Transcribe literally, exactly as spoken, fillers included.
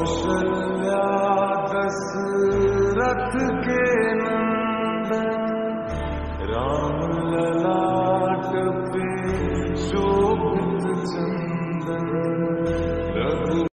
कौशल्या दशरथ के नंदन राम ललाट पे शोभित चंदन।